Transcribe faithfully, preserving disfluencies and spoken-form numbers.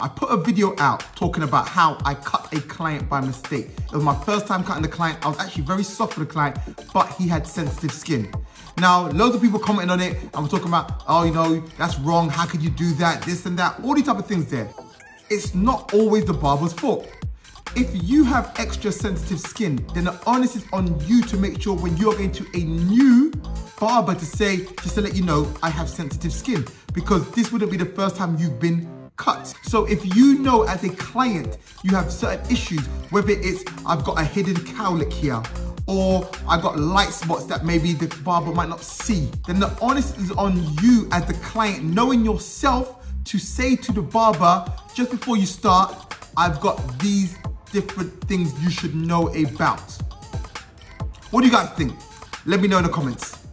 I put a video out talking about how I cut a client by mistake. It was my first time cutting the client. I was actually very soft with the client, but he had sensitive skin. Now, loads of people commenting on it and we're talking about, oh, you know, that's wrong. How could you do that? This and that, all these type of things there. It's not always the barber's fault. If you have extra sensitive skin, then the onus is on you to make sure when you're going to a new barber to say, just to let you know, I have sensitive skin, because this wouldn't be the first time you've been cut. So if you know as a client you have certain issues, whether it's I've got a hidden cowlick here, or I've got light spots that maybe the barber might not see, then the onus is on you as the client, knowing yourself, to say to the barber just before you start, I've got these different things you should know about. What do you guys think? Let me know in the comments.